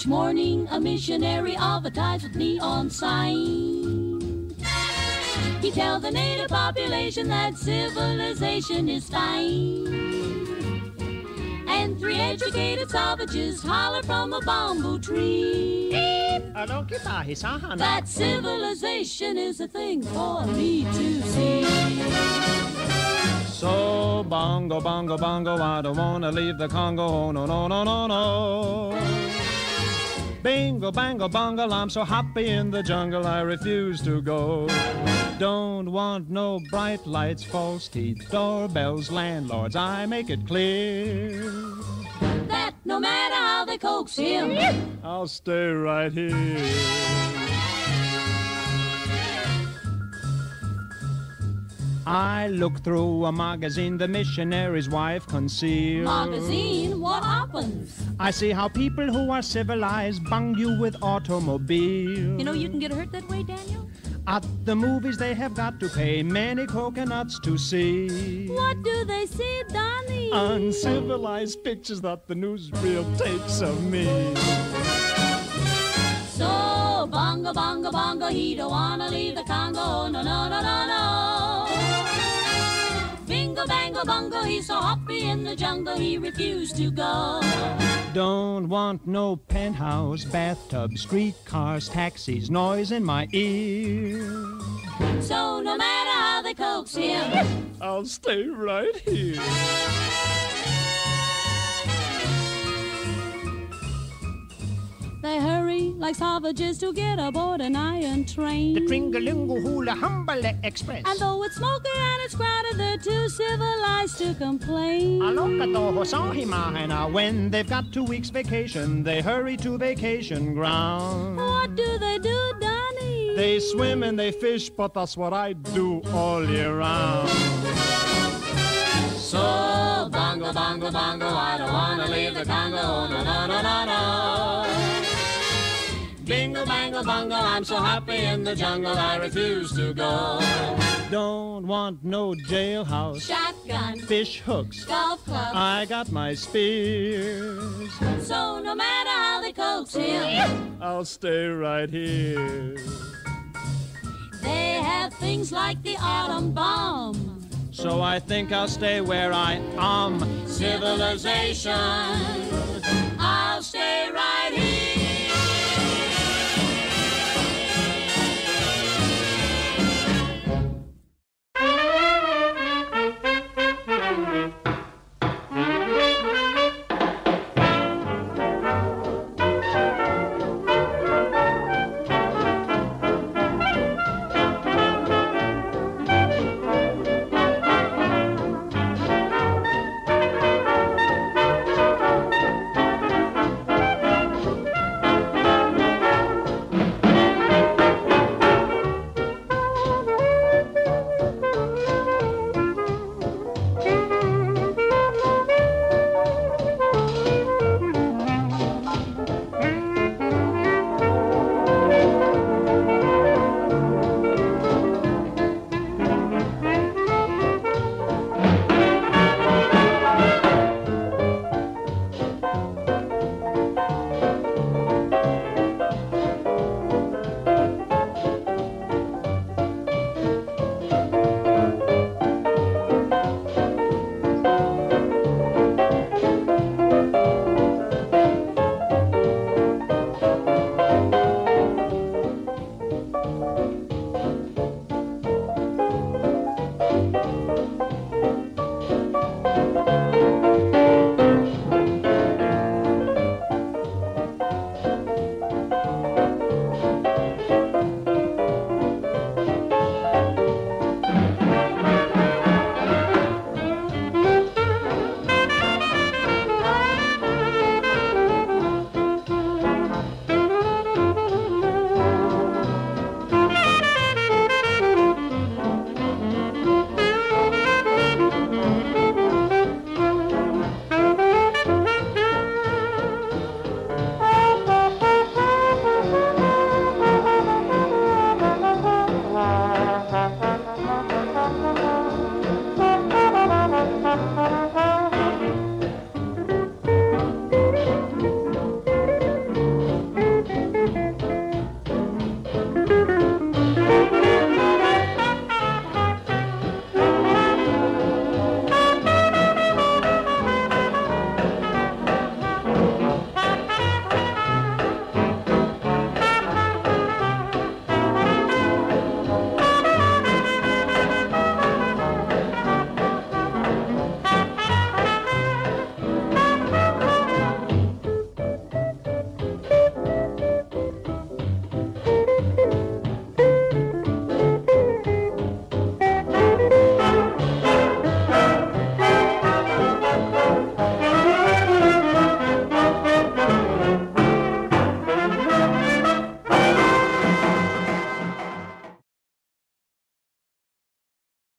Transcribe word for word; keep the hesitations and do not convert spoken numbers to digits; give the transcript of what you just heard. Each morning a missionary advertised with neon signs. He tells the native population that civilization is fine. And three educated savages holler from a bamboo tree that civilization is a thing for me to see. So bongo, bongo, bongo, I don't want to leave the Congo, oh, no, no, no, no, no. Bingo, bango, bongo, I'm so happy in the jungle, I refuse to go. Don't want no bright lights, false teeth, doorbells, landlords, I make it clear that no matter how they coax him, I'll stay right here. I looked through a magazine the missionary's wife concealed. Magazine? What happens? I see how people who are civilized bung you with automobiles. You know you can get hurt that way, Daniel? At the movies they have got to pay many coconuts to see. What do they see, Donnie? Uncivilized pictures that the newsreel takes of me. So, bongo, bongo, bongo, he don't wanna leave the Congo, no, no, no, no, no. Bingo, bango, bongo, he's so happy in the jungle, he refused to go. Don't want no penthouse, bathtub, streetcars, taxis, noise in my ear. So no matter how they coax him, I'll stay right here. They hurry like savages to get aboard an iron train, the Tringlelingo Hula Humble Express. And though it's smoky and it's crowded, they're too civilized to complain. When they've got two weeks vacation, they hurry to vacation ground. What do they do, Donnie? They swim and they fish, but that's what I do all year round. So bongo, bongo, bongo, I don't wanna leave the Congo, no, no, no, no, no. Bingo, bango, bongo, I'm so happy in the jungle, I refuse to go. Don't want no jailhouse, shotgun, fish hooks, golf clubs, I got my spears. So no matter how they coax him, I'll stay right here. They have things like the autumn bomb, so I think I'll stay where I am. Civilization, I'll stay right here.